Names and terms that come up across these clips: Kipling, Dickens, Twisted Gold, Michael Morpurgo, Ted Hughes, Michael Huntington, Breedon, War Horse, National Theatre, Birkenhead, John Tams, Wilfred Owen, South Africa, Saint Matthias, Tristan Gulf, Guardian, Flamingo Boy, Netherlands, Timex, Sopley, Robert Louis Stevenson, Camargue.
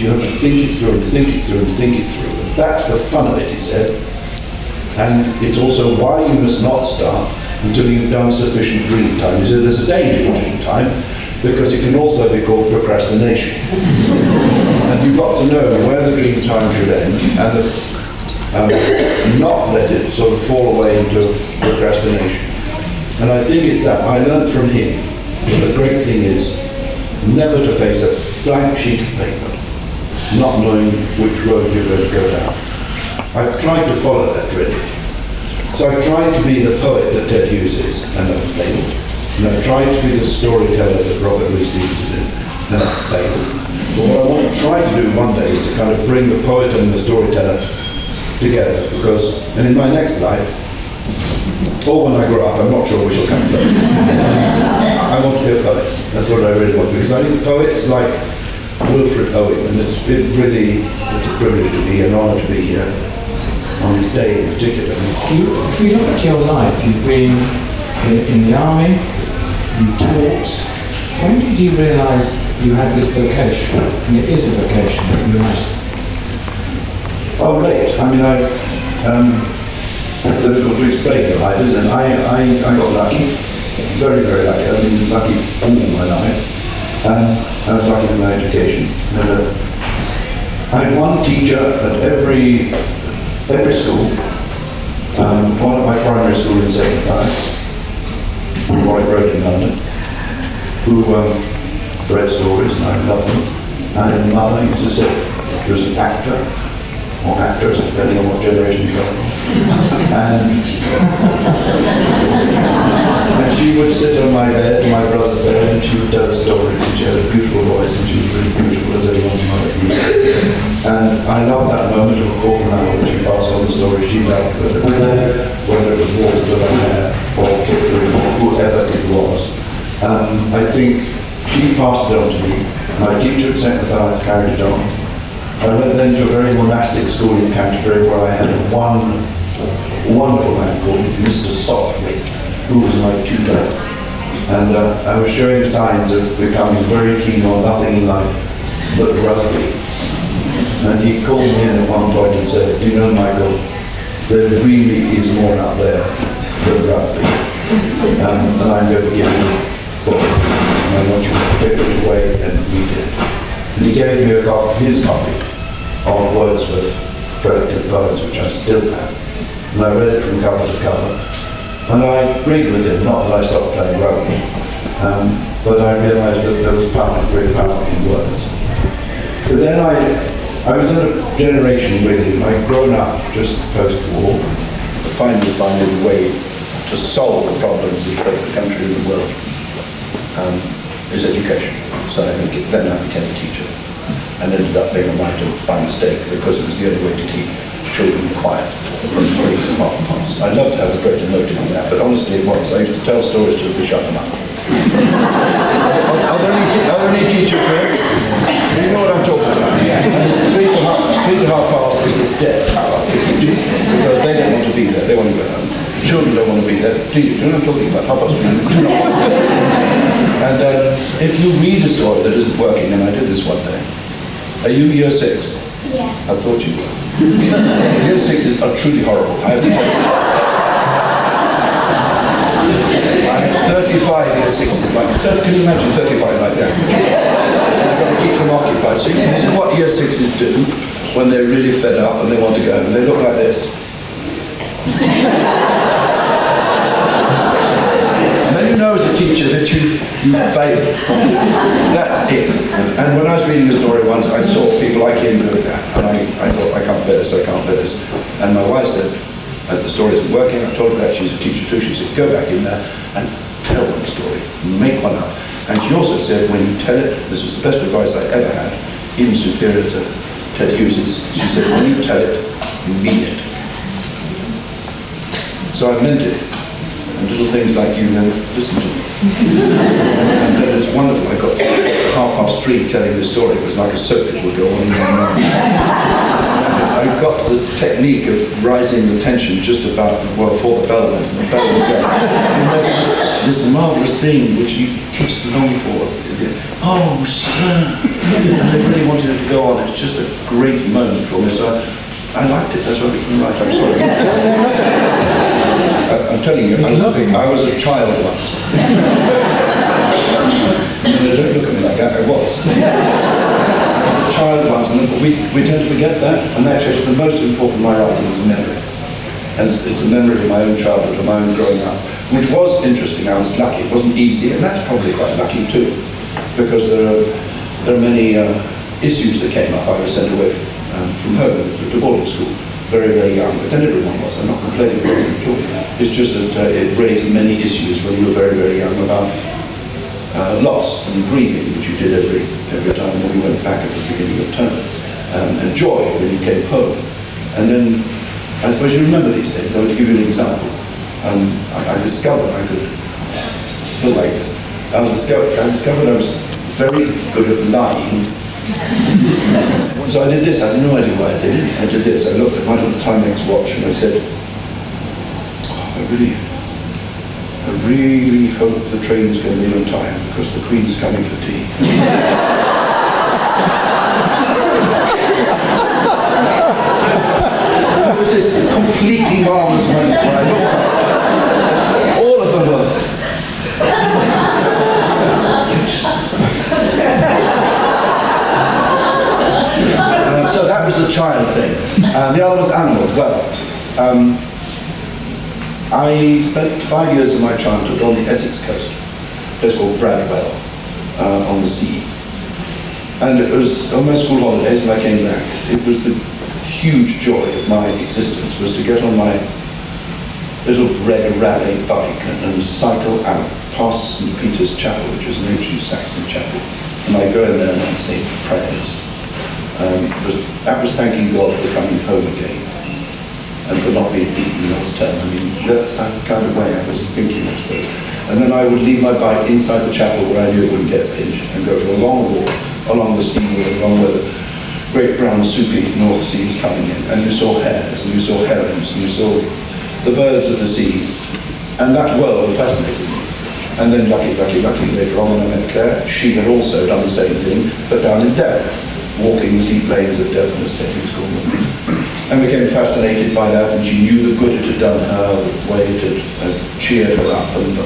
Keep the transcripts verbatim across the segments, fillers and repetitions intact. You have to think it through and think it through and think it through. And that's the fun of it, he said. And it's also why you must not start until you've done sufficient dream time. He said there's a danger in dream time, because it can also be called procrastination. And you've got to know where the dream time should end, and the, um, not let it sort of fall away into procrastination. And I think it's that I learned from him that the great thing is never to face a blank sheet of paper, not knowing which road you're going to go down. I've tried to follow that really. So I've tried to be the poet that Ted Hughes is, and I've failed. And I've tried to be the storyteller that Robert Louis Stevenson is, and I've failed. But what I want to try to do one day is to kind of bring the poet and the storyteller together, because, and in my next life, or when I grow up, I'm not sure which will come first. I want to be a poet. That's what I really want to do, because I think poets like Wilfred Owen, and it's been really, it's a privilege to be, an honour to be here uh, on this day in particular. You, if you look at your life, you've been in, in the army, you taught. When did you realise you had this vocation, and it is a vocation that you have? Oh, late. I mean, I, um, it's difficult to explain the life, isn't it? I, I, I got lucky, very, very lucky. I've been lucky all my life. Um, I was lucky in my education. Uh, I had one teacher at every every school, um, one at my primary school in seventy-five, Warwick Road in London, who um, read stories, and I loved them. And his mother used to say she was an actor, or actress, depending on what generation you got. And, and she would sit on my bed, my brother's bed, and she would tell us stories. She had a beautiful voice, and she was really beautiful, as everyone might have. And I loved that moment of a quarter hour when she passed on the story she loved, whether it was Waterford on Air, or Kipling, or whoever it was. Um, I think she passed it on to me. My teacher at Saint Matthias carried it on. I went then to a very monastic school in Canterbury, where I had one wonderful man called Mister Sopley, who was my tutor. And uh, I was showing signs of becoming very keen on nothing in life but rugby. And he called me in at one point and said, "You know, Michael, there really is more out there than rugby." Um, and I go, "Yeah, well, I want you to take it away," and read it. And he gave me a copy, his copy of Wordsworth, Collected Poems, which I still have. And I read it from cover to cover. And I agreed with him, not that I stopped playing rugby, um, but I realised that there was power, great power in words. But then I, I was in a generation really, I'd grown up just post-war, but finally finding a way to solve the problems of both the country and the world. Um, is education. So I think then I became a teacher and ended up being a writer by mistake, because it was the only way to keep children quiet from three to half past. I loved to have a great emotive on that, but honestly it was. I used to tell stories to be shut them up. Are there any, are there any teachers here? Do you know what I'm talking about? And three to half, three to half past is the death hour for teachers, because they don't want to be there, they want to go home. Children don't want to be there. Do you? Do you know what I'm talking about? Half past three, do not want to be there. And uh, if you read a story that isn't working, and I did this one day, are you year six? Yes. I thought you were. Year sixes are truly horrible, I have to tell you. I have thirty-five year sixes, like, can you imagine thirty-five like that? You've got to keep them occupied. So this is what year sixes do when they're really fed up and they want to go home. They look like this. You know as a teacher that you, you fail. That's it. And when I was reading a story once, I saw people like him doing that. And I, I thought, I can't bear this, I can't bear this. And my wife said, the story isn't working. I told her that. She's a teacher too. She said, go back in there and tell them the story. Make one up. And she also said, when you tell it, this was the best advice I ever had, even superior to Ted Hughes's, she said, when you tell it, you mean it. So I meant it. And little things like you know, listen to me. And it was wonderful. I got half past three telling this story. It was like a soap, it would go on and on. I got to the technique of rising the tension just about, well, before the bell went. And the bell would go. And there was this, this marvellous thing which you teach the long for. "Oh, sir." And I really wanted it to go on. It's just a great moment for me. So I, I liked it. That's what I didn't like. I'm sorry. I, I'm telling you, I'm, I was a child once. Don't look at me like that. I was. Child once, and we, we tend to forget that, and that is the most important morality is memory. And it's, it's a memory of my own childhood, of my own growing up, which was interesting. I was lucky. It wasn't easy, and that's probably quite lucky too, because there are, there are many uh, issues that came up. I was sent away um, from home to boarding school, very, very young, but then everyone was. I'm not complaining about it at all. It's just that uh, it raised many issues when you were very, very young about Uh, loss and grieving, which you did every every time when you went back at the beginning of term, um, and joy when you came home. And then, I suppose you remember these things. I would give you an example. Um, I, I discovered I could feel like this. I discovered I discovered I was very good at lying. So I did this. I had no idea why I did it. I did this. I looked at my little Timex watch and I said, "Oh, I really." I really hope the train's going to be on time because the Queen's coming for tea." It was this completely marvellous moment when I looked at all of the words. um, so that was the child thing. Uh, the other was animals. Well, um, I spent five years of my childhood on the Essex coast, a place called Bradwell, uh, on the sea. And it was on my school holidays when I came back, it was the huge joy of my existence was to get on my little red rally bike and, and cycle out past Saint Peter's Chapel, which is an ancient Saxon chapel. And I'd go in there and I'd say prayers. Um, but that was thanking God for coming home again. And for not being beaten last term. I mean, that's that kind of way I was thinking, I suppose. And then I would leave my bike inside the chapel where I knew it wouldn't get pinched and go for a long walk along the seawall, along where the great brown soupy North Sea is coming in. And you saw hares, and you saw herons, and you saw the birds of the sea. And that world fascinated me. And then lucky, lucky, lucky later on when I met Claire, she had also done the same thing, but down in Devon, walking the deep lanes of Devon, as Ted Hughes called them. And became fascinated by that, and she knew the good it had done her, the way it had uh, cheered her up, and uh,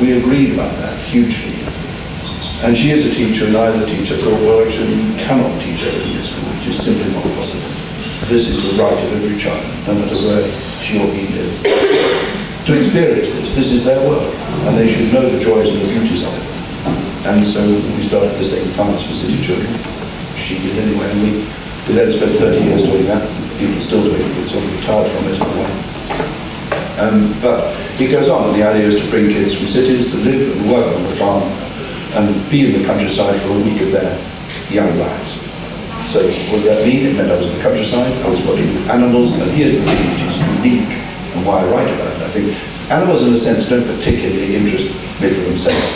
we agreed about that hugely. And she is a teacher, and I'm a teacher, but well, actually you cannot teach everything in school, it is simply not possible. This is the right of every child, no matter where she or he lives, to experience this. This is their world, and they should know the joys and the beauties of it. And so we started this thing, Finance for City Children. She did anyway, and we, we then spent thirty years doing that. People still doing it, sort of retired from it in a way. Um, but it goes on, and the idea is to bring kids from cities to live and work on the farm and be in the countryside for a week of their young lives. So what did that mean? It meant I was in the countryside, I was working with animals, and here's the thing which is unique and why I write about it. I think animals in a sense don't particularly interest me for themselves.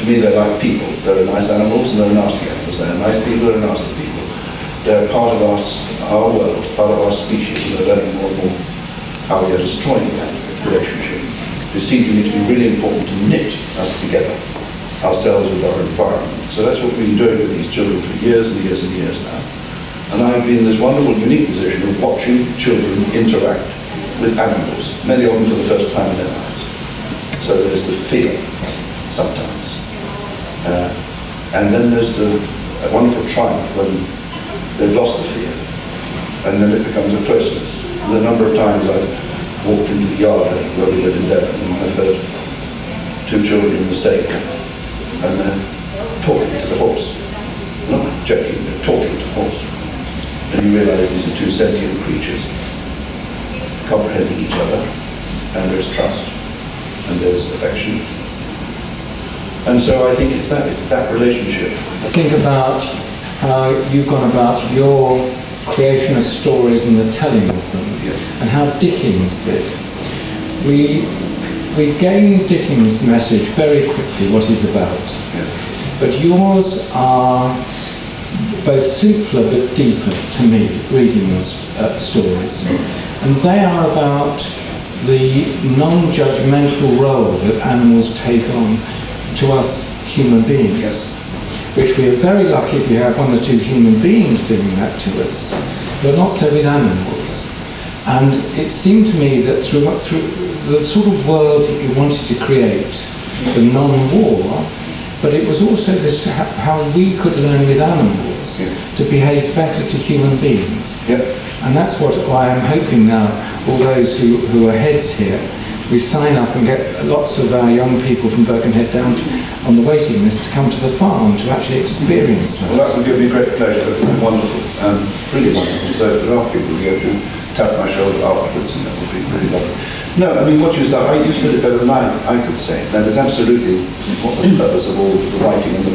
To me they're like people. There are nice animals and there are nasty animals. There are nice people, there are nasty people. They're part of us, our world, part of our species, and they're learning more and more how we are destroying that relationship. It seemed to me to be really important to knit us together, ourselves with our environment. So that's what we've been doing with these children for years and years and years now. And I've been in this wonderful, unique position of watching children interact with animals, many of them for the first time in their lives. So there's the fear, sometimes. Uh, and then there's the wonderful triumph when they've lost the fear, and then it becomes a closeness. The number of times I've walked into the yard where we live in Devon, and I've heard two children in the stable, and they're talking to the horse. Not joking, they're talking to the horse. And you realise these are two sentient creatures, comprehending each other, and there's trust, and there's affection. And so I think it's that, it's that relationship. I think about how you've gone about your creation of stories and the telling of them, yes. And how Dickens did. We, we gain Dickens' message very quickly, what he's about. Yes. But yours are both simpler but deeper to me, reading those uh, stories. And they are about the non-judgmental role that animals take on to us human beings. Yes. which we are very lucky if we have one or two human beings doing that to us, but not so with animals. And it seemed to me that through, through the sort of world that we wanted to create, the non-war, but it was also this how we could learn with animals yeah. to behave better to human beings. Yeah. And that's what I am hoping now, all those who, who are heads here, we sign up and get lots of our young people from Birkenhead down to, on the waiting list to come to the farm to actually experience that. Well, that would give me great pleasure. Wonderful, um, really wonderful. So there are people who go to tap my shoulder afterwards, and that would be really lovely. No, I mean, what you said, I, you said it better than I, I could say. That is absolutely what the purpose of all the writing and the,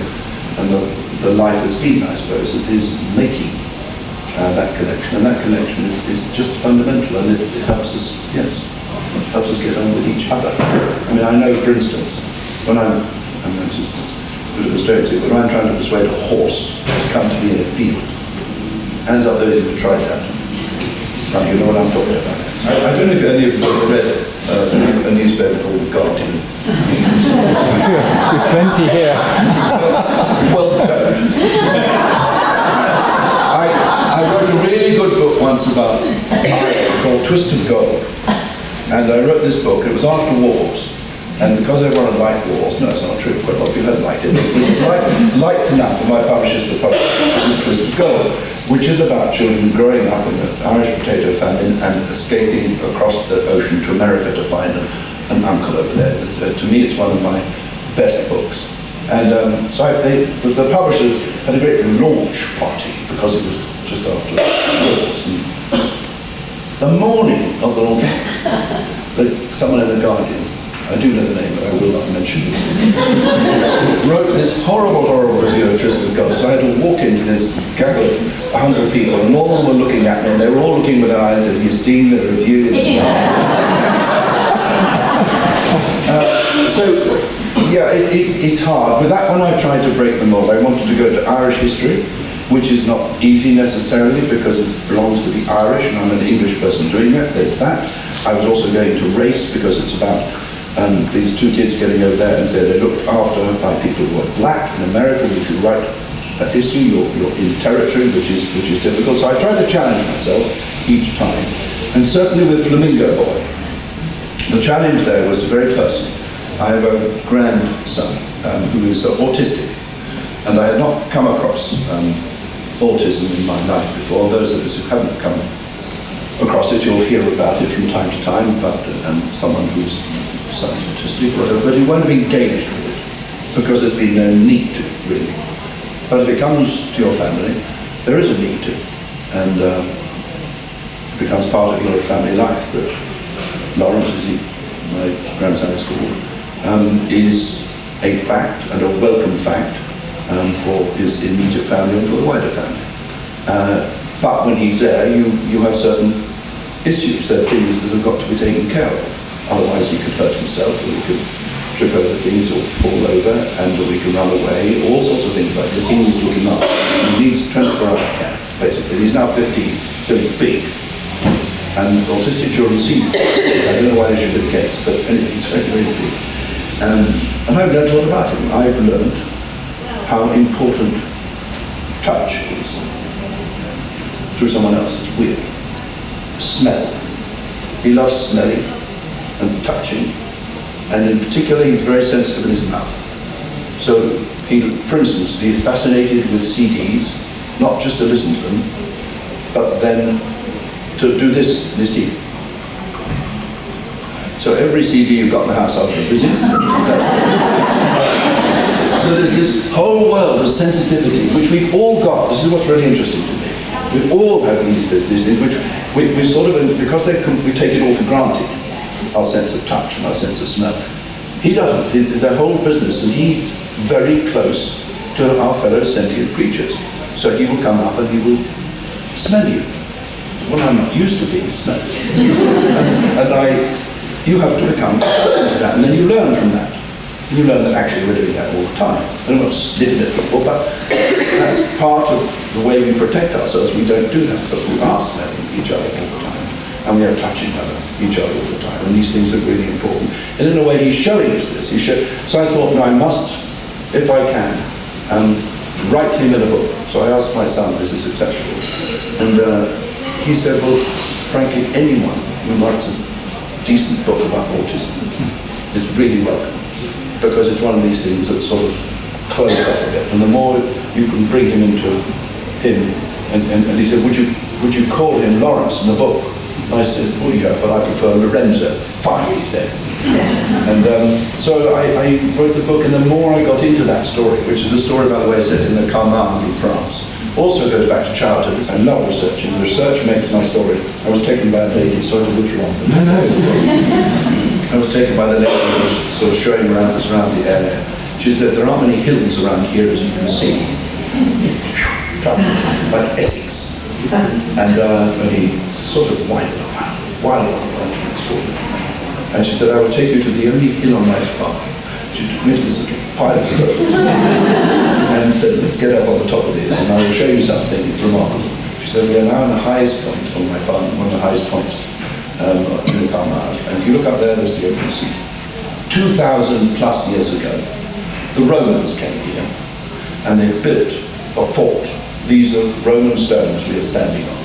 and the, the life has been, I suppose. It is making uh, that connection, and that connection is, is just fundamental, and it, it helps us, yes, helps us get on with each other. I mean, I know, for instance, when I'm, I'm going to put it straight, when I'm trying to persuade a horse to come to me in a field, hands up those who tried that. Now, you know what I'm talking about. I, I don't know if any of you have read uh, a newspaper called The Guardian. There's plenty here. Well, uh, I, I wrote a really good book once about uh, called Twisted Gold. And I wrote this book, it was after wars. And because everyone had liked wars, no, it's not true, quite a lot of people had liked it. It was liked, liked enough for my publishers to publish Twisted Gold, which is about children growing up in an Irish potato famine and escaping across the ocean to America to find a, an uncle over there. Uh, to me, it's one of my best books. And um, so I, they, the publishers had a great launch party because it was just after the morning of the launch party, someone in the Guardian, I do know the name, but I will not mention it, wrote this horrible, horrible review of Tristan Gulf. So I had to walk into this gaggle of a hundred people, and all of them were looking at me, and they were all looking with their eyes, have you seen the review? Yeah. uh, so, yeah, it, it's, it's hard. With that one, I tried to break the mold. I wanted to go to Irish history, which is not easy necessarily because it belongs to the Irish, and I'm an English person doing that. There's that. I was also going to race because it's about and these two kids getting over there and they're looked after by people who are black in America. If you write a history, you're, you're in territory, which is, which is difficult. So I try to challenge myself each time. And certainly with Flamingo Boy, the challenge there was the very person. I have a grandson um, who is uh, autistic, and I had not come across um, autism in my life before. Those of us who haven't come across it, you'll hear about it from time to time, about uh, um, someone who's scientifically, but you won't have engaged with it because there's been no need to, really. But if it comes to your family, there is a need to, and um, it becomes part of your family life. That Lawrence, as he, my grandson is called, um, is a fact and a welcome fact um, for his immediate family and for the wider family. Uh, but when he's there, you, you have certain issues, there are things that have got to be taken care of. Otherwise he could hurt himself, or he could trip over things, or fall over, and or he can run away, all sorts of things like this. He needs looking up. He needs twenty-four hour care, basically. He's now fifteen, so he's big. And autistic children see him. I don't know why they should be the case, but anyway, he's very, very big. Um, and I've learned a lot about him. I've learned how important touch is through someone else. It's weird. Smell. He loves smelling and touching, and in particular he's very sensitive in his mouth. So he, for instance, he's fascinated with C Ds, not just to listen to them, but then to do this in his teeth. So every C D you've got in the house after a visit. So there's this whole world of sensitivity, which we've all got. This is what's really interesting to me. We all have these, these things, which we, we sort of, because they can, we take it all for granted. Our sense of touch and our sense of smell. He doesn't. He, the whole business, and he's very close to our fellow sentient creatures. So he will come up and he will smell you. Well, I'm not used to being smelled. and, and I, you have to become accustomed to that, and then you learn from that. You learn that actually we're doing that all the time. I'm not sniffing at people, but that's part of the way we protect ourselves. We don't do that, but we are smelling each other all the time. And we are touching each other all the time, and these things are really important. And in a way, he's showing us this. He show, so I thought, no, I must, if I can, um, write him in a book. So I asked my son, is this acceptable? And uh, he said, well, frankly, anyone who writes a decent book about autism is really welcome, because it's one of these things that sort of closes up a bit. And the more you can bring him into him, and, and, and he said, would you, would you call him Lawrence in the book? I said, oh yeah, but I prefer Lorenzo. Fine, he said. And um, so I, I wrote the book, and the more I got into that story, which is a story, by the way, set in the Camargue in France, also goes back to childhood. I love research, and research makes my story. I was taken by a lady, sorry to butcher on, but no, no. I was taken by the lady who was sort of showing around us around the area. She said, there aren't many hills around here, as you can see. Like Essex. And uh, when he sort of wild up, wild up, extraordinary. And she said, I will take you to the only hill on my farm. She took me to this little pile of stones and said, let's get up on the top of this and I will show you something remarkable. She said, we are now on the highest point on my farm, one of the highest points um, in the Camargue. And if you look up there, there's the open sea. two thousand plus years ago, the Romans came here and they built a fort. These are Roman stones we are standing on.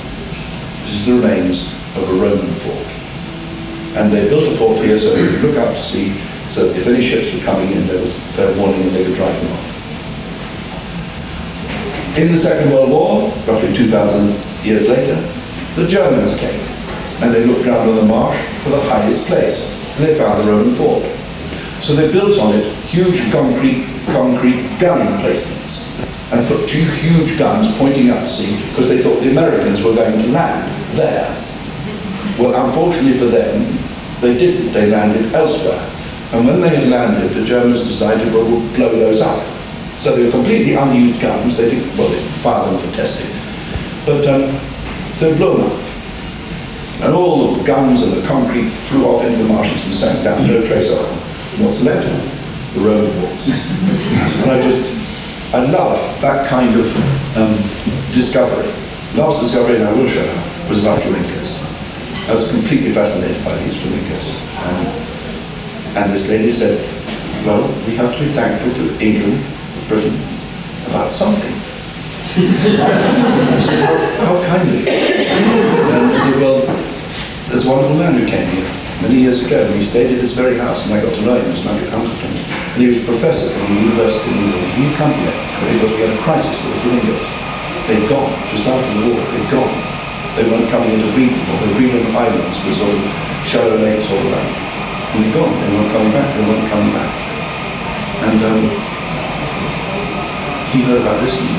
This is the remains of a Roman fort. And they built a fort here so they could look out to sea, so if any ships were coming in, there was fair warning and they could drive them off. In the Second World War, roughly two thousand years later, the Germans came and they looked round on the marsh for the highest place, and they found the Roman fort. So they built on it huge concrete, concrete gun emplacements and put two huge guns pointing out to sea because they thought the Americans were going to land there. Well, unfortunately for them, they didn't. They landed elsewhere. And when they landed, the Germans decided, well, we'll blow those up. So they were completely unused guns. They didn't, well, they fired them for testing. But um, they blew them up. And all the guns and the concrete flew off into the marshes and sank down, no trace of them. And what's left? The Roman walls. And I just, I love that kind of um, discovery. Last discovery, and I will show you, was about flamingos. I was completely fascinated by these flamingos. Um, and this lady said, well, we have to be thankful to England, Britain, about something. I said, how, how kind of you. And I said, well, there's a wonderful man who came here many years ago, and he stayed at this very house, and I got to know him, he was Michael Huntington. And he was a professor from the University of England. He'd come here, but he was we had a crisis with the flamingos. They'd gone, just after the war, they'd gone. They weren't coming into Breedon, or the Breedon Islands were sort of shallow lakes all around. And they're gone, they weren't coming back, they weren't coming back. And um, he heard about this and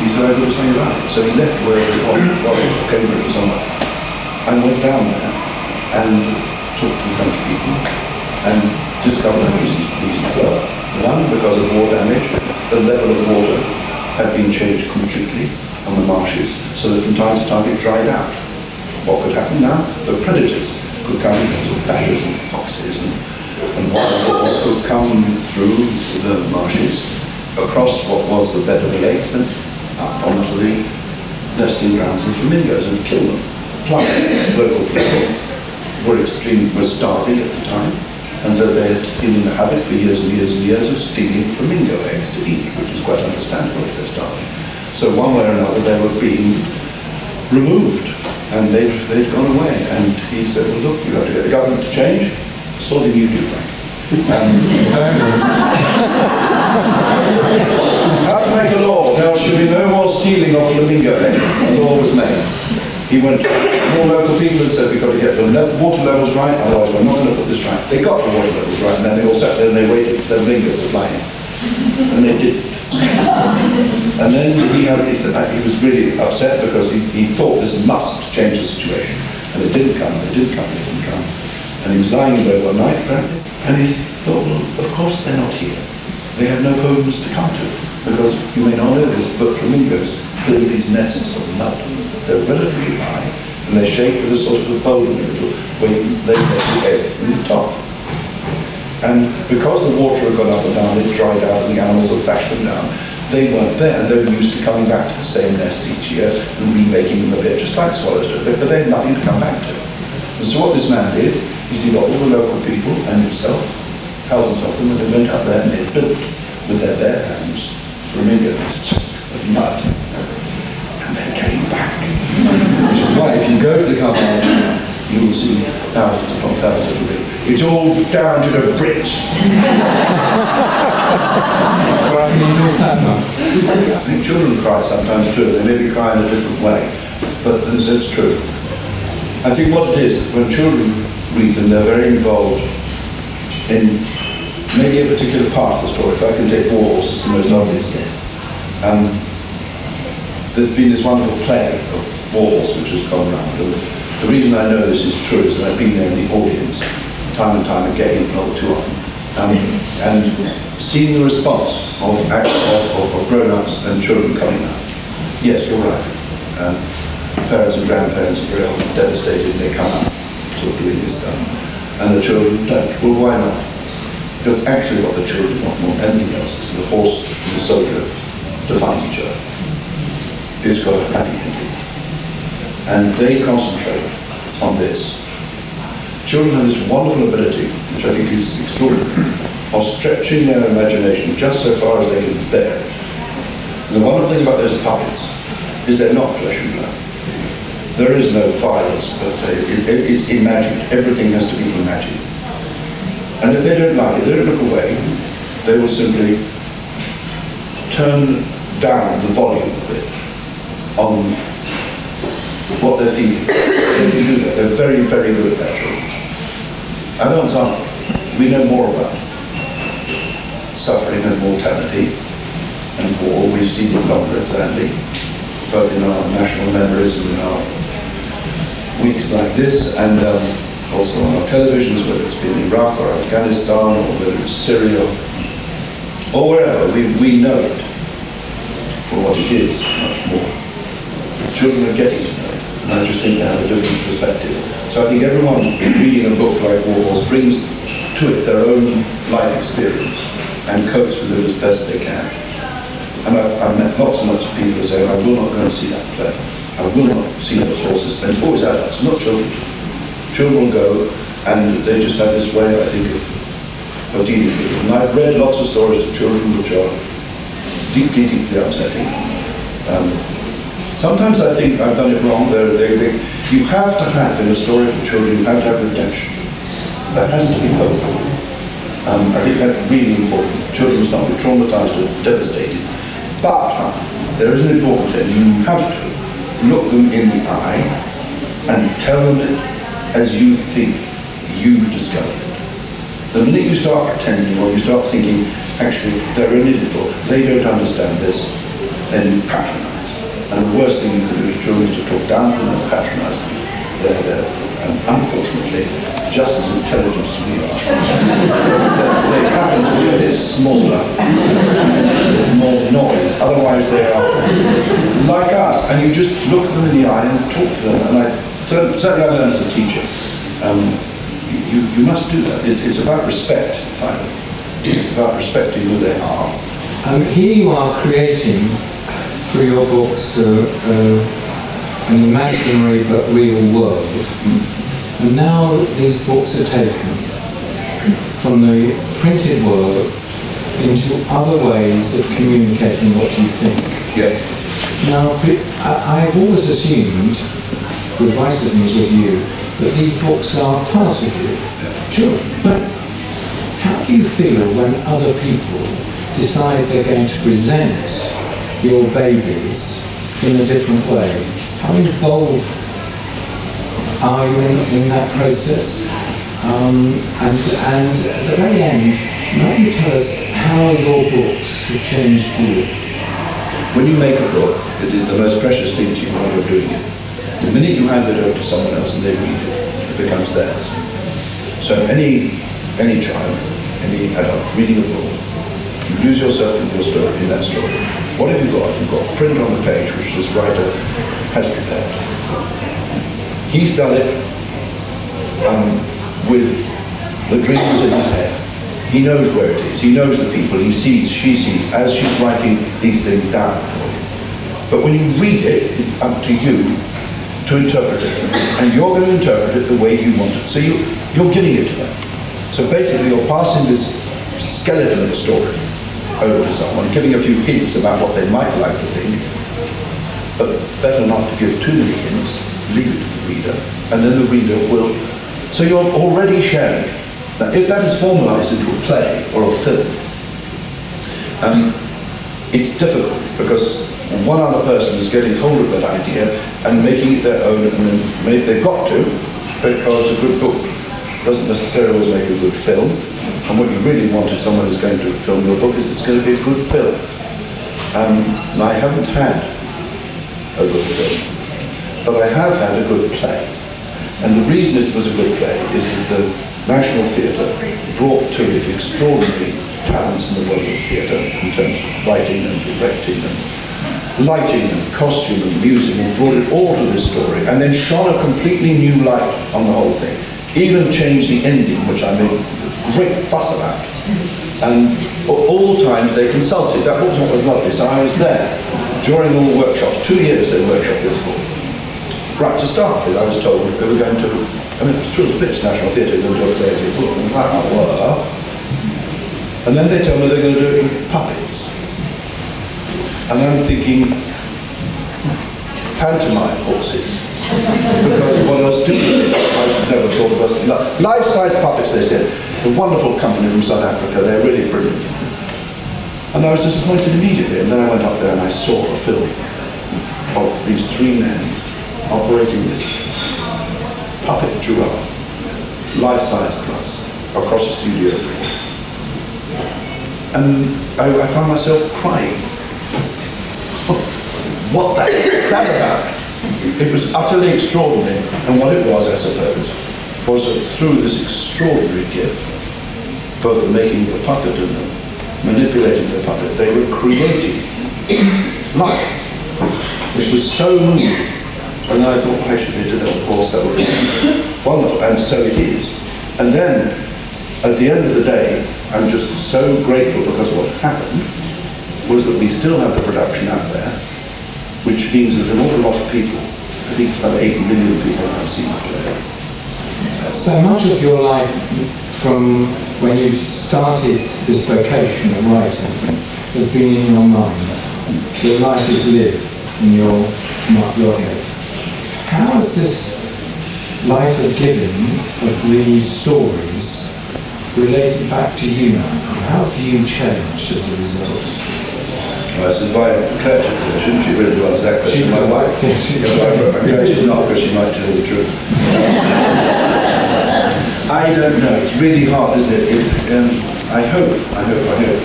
he said, I've got to say about it. So he left wherever he was, or Cambridge or somewhere, and went down there and talked to French people and discovered the reasons these were. One, because of war damage, the level of water had been changed completely on the marshes, so that from time to time it dried out. What could happen now? The predators could come in, badgers and foxes and, and wild boars could come through the marshes, across what was the bed of the lakes and up onto the nesting grounds of flamingos and kill them. Plus, local people were extremely, were starving at the time, and so they had been in the habit for years and years and years of stealing flamingo eggs to eat, which is quite understandable if they're starving. So one way or another they were being removed and they'd, they'd gone away. And he said, well look, you have to get the government to change. So did you do, Frank. Um, how to make a law, there should be no more stealing of flamingo eggs. The law was made. He went all local people and said, we've got to get the water levels right, otherwise we're not going to put this right. They got the water levels right, and then they all sat there and they waited for their fingers to fly in. And they didn't. And then he, had, he, said, he was really upset because he, he thought this must change the situation. And it didn't come, it didn't come, it didn't come. And he was lying in bed one night, apparently, and he thought, well, of course they're not here. They have no homes to come to. Because you may not know this, but flamingos build these nests of mud. They're relatively high, and they're shaped with a sort of a bowl in the middle, where you lay the eggs in the top. And because the water had gone up and down, they dried out and the animals had bashed them down. They weren't there, and they were used to coming back to the same nest each year and remaking them a bit, just like swallows do a bit, but they had nothing to come back to. And so what this man did is he got all the local people and himself, thousands of them, and they went up there and they built with their bare hands from millions of mud, and they came back. Which is why if you go to the Camargue now, you will see thousands upon thousands of people. It's all down to the Brits. I think children cry sometimes too. They maybe cry in a different way, but that's true. I think what it is, when children read them, they're very involved in maybe a particular part of the story. If I can take War Horse, it's the most obvious thing. Um, there's been this wonderful play of War Horse which has gone around. And the reason I know this is true is that I've been there in the audience time and time again, not too often, um, and seen the response of, of, of grown-ups and children coming out. Yes, you're right. Um, parents and grandparents are very often devastated when they come out sort of doing this stuff. And the children don't. Well, why not? Because actually what the children want more than anything else is the horse and the soldier to find each other. It's got a happy ending. And they concentrate on this. Children have this wonderful ability, which I think is extraordinary, of stretching their imagination just so far as they can bear it. And the wonderful thing about those puppets is they're not flesh and blood. There is no violence per se. It, it, it's imagined. Everything has to be imagined. And if they don't like it, they don't look away. They will simply turn down the volume of it on what they're feeling. They can do that. They're very, very good at that, children. Adults aren't. We know more about suffering and mortality and war. We've seen it longer, sadly, both in our national memories and in our weeks like this, and um, also on our televisions, whether it's been Iraq or Afghanistan or whether it's Syria or wherever. We, we know it for what it is, much more. Children are getting it, and I just think they have a different perspective. So I think everyone reading a book like War Horse brings to it their own life experience and copes with it as best they can. And I've, I've met lots and lots of people who say, I will not go and see that play. I will not see those horses. And it's always adults, not children. Children will go, and they just have this way, I think, of dealing with people. And I've read lots of stories of children which are deeply, deeply upsetting. Um, sometimes I think I've done it wrong. They, they, they, you have to have, in a story for children, you have to have redemption. That has to be hope. Um, I think that's really important. Children must not be traumatized or devastated. But there is an important thing. You have to look them in the eye and tell them it as you think you've discovered it. The minute you start pretending or you start thinking, actually, they're an idiot, they don't understand this, then you patronize. And the worst thing you can do to children is to talk down to them and patronize them. They're, they're, and unfortunately, just as intelligent as we are. They happen to be a bit smaller. More noise, otherwise they are like us, and you just look them in the eye and talk to them. And I certainly I learned as a teacher, um, you, you must do that. It, it's about respect, finally. It's about respecting who they are. Um, here you are creating through your books uh, uh, an imaginary but real world, mm-hmm. and now these books are taken from the printed world into other ways of communicating what you think. Yeah. Now, I, I've always assumed, with racism with you, that these books are part of you. Yeah. Sure. But how do you feel when other people decide they're going to present your babies in a different way? How involved are you in, in that process? Um, and, and at the very end, might you tell us how your books have changed you? When you make a book, it is the most precious thing to you while you're doing it. The minute you hand it over to someone else and they read it, it becomes theirs. So any any child, any adult reading a book, you lose yourself in your story, in that story. What have you got? You've got print on the page which this writer has prepared. He's done it um, with the dreams in his head. He knows where it is, he knows the people, he sees, she sees, as she's writing these things down for you. But when you read it, it's up to you to interpret it. And you're going to interpret it the way you want it. So you, you're giving it to them. So basically you're passing this skeleton of a story over to someone, giving a few hints about what they might like to think, but better not to give too many hints, leave it to the reader, and then the reader will. So you're already sharing. Now, if that is formalized into a play or a film, um, it's difficult because one other person is getting hold of that idea and making it their own, and then maybe they've got to, because a good book doesn't necessarily always make a good film. And what you really want if someone is going to film your book is it's going to be a good film. Um, and I haven't had a good film, but I have had a good play. And the reason it was a good play is that the National Theatre brought to it extraordinary talents in the world of theatre in terms of writing and directing and lighting and costume and music, and brought it all to this story and then shone a completely new light on the whole thing. Even changed the ending, which I made a great fuss about. And all the time they consulted. That was what was lovely, so I was there during all the workshops. Two years they workshopped this for. Right to start with, I was told they were going to, I mean, it was through the bits, National Theatre, they were going to play a book, and wow, wow. And then they tell me they're going to do it with puppets. And I'm thinking, pantomime horses. Because what else do we do? I've never thought of us. No. Life-size puppets, they said. A wonderful company from South Africa, they're really brilliant. And I was disappointed immediately, and then I went up there and I saw a film of these three men operating this puppet giraffe, life-size plus, across the studio floor. And I, I found myself crying. Oh, what that was that about? It was utterly extraordinary. And what it was, I suppose, was that through this extraordinary gift, both the making of the puppet and the manipulating the puppet, they were creating life. It was so moving. And then I thought, well, actually, if they did that, of course, that would be wonderful. And so it is. And then, at the end of the day, I'm just so grateful because what happened was that we still have the production out there, which means that an awful lot of people, I think it's about eight million people have seen the play. So much of your life from when you started this vocation of writing has been in your mind. Your life is lived in your, your head. How has this life of giving of these stories related back to you now? How have you changed as a result? Well, this is by Claire's position. She really was that question. My wife. She's not, because she might tell the truth. I don't know. It's really hard, isn't it? it um, I hope, I hope, I hope.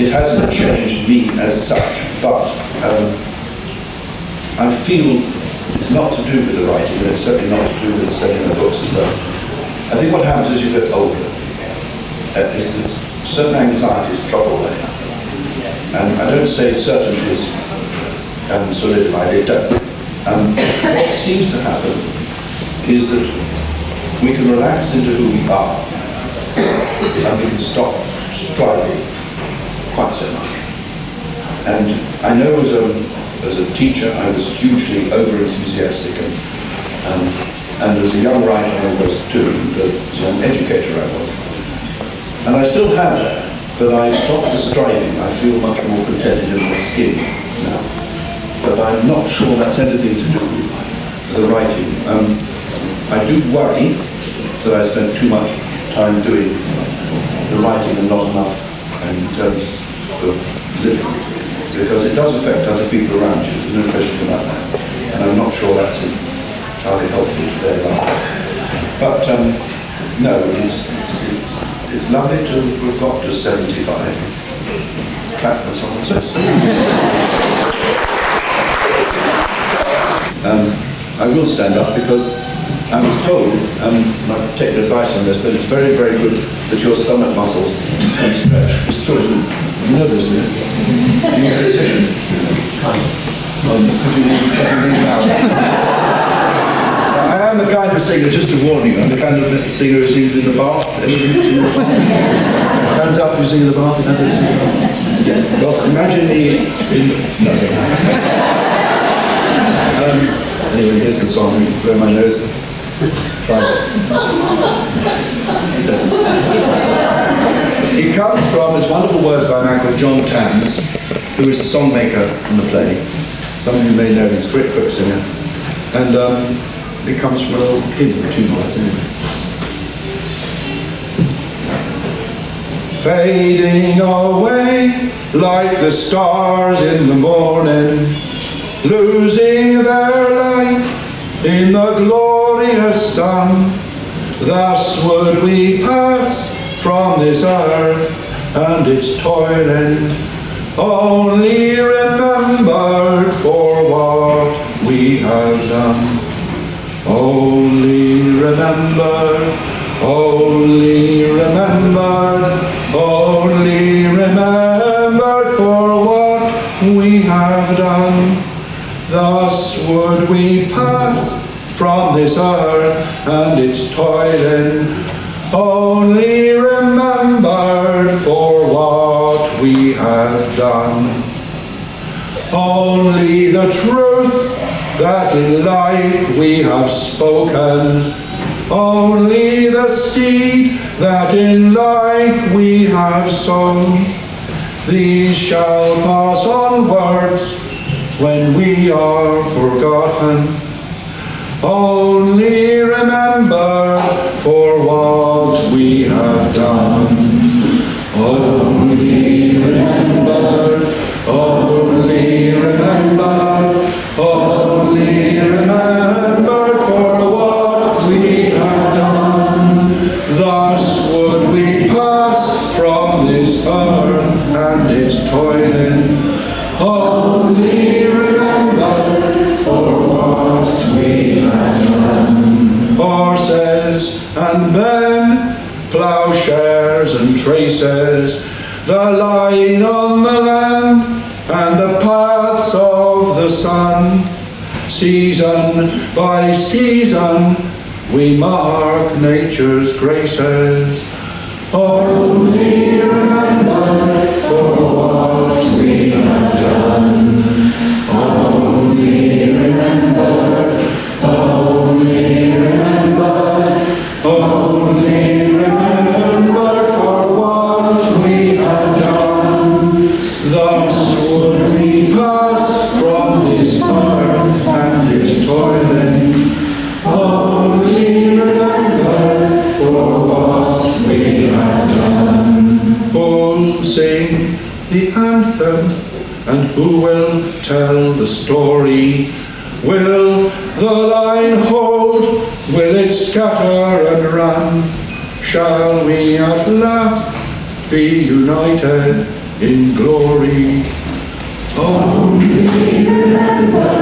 It hasn't changed me as such, but um, I feel it's not to do with the writing, and it's certainly not to do with selling the books as well. I think what happens as you get older uh, is that certain anxieties drop away. And I don't say certainties um, solidify, they don't. Um, what seems to happen is that we can relax into who we are and we can stop striving quite so much. And I know as a, as a teacher I was hugely over-enthusiastic and um, and as a young writer I was too, and as an educator I was. And I still have that, but I stopped the striving. I feel much more contented in my skin now. But I'm not sure that's anything to do with the writing. Um, I do worry that I spent too much time doing the writing and not enough in terms of living, because it does affect other people around you, there's no question about that. And I'm not sure that's it. Highly helpful to their lives. But um, no, it's, it's, it's lovely to have got to seventy-five. Clap for someone says. um, I will stand up because I was told, um, and I've taken advice on this, that it's very, very good that your stomach muscles can stretch. It's true, isn't it? You know this, do you? You're a musician. Kind of. Could you leave now? I am the kind of singer, just to warn you, I'm the kind of singer who sings in the bath. Hands up, you sing in the bath, hands up, you sing in the bath. Yeah. Well, imagine me in... No, no. Um, anyway, here's the song, where my nose... Bye. It comes from this wonderful words by a man called John Tams, who is the song maker in the play. Some of you may know him, he's a great folk singer. And um, it comes from a little hint of the two miles anyway. Fading away like the stars in the morning, losing their light in the glorious sun. Thus would we pass from this earth and its toiling, only remembered for what we have done. Only remembered, only remembered, only remembered for what we have done. Thus would we pass from this earth and its toiling, only remembered for what we have done. Only the truth that in life we have spoken, only the seed that in life we have sown. These shall pass onwards when we are forgotten. Only remember for what we have done. Only remember, only remember, only remember for what we have done. Thus would we pass from this earth and its toiling. Only remember for what horses and men, ploughshares and traces, the line on the land and the paths of the sun. Season by season we mark nature's graces. Only remember for what we have done. Only remember, only remember, only remember for what we have done. Thus would we pass from this earth and its toiling. Only remember for what we have done. Who'll sing the anthem and who will tell the story? Will the line hold? Will it scatter and run? Shall we at last be united in glory? Only remember.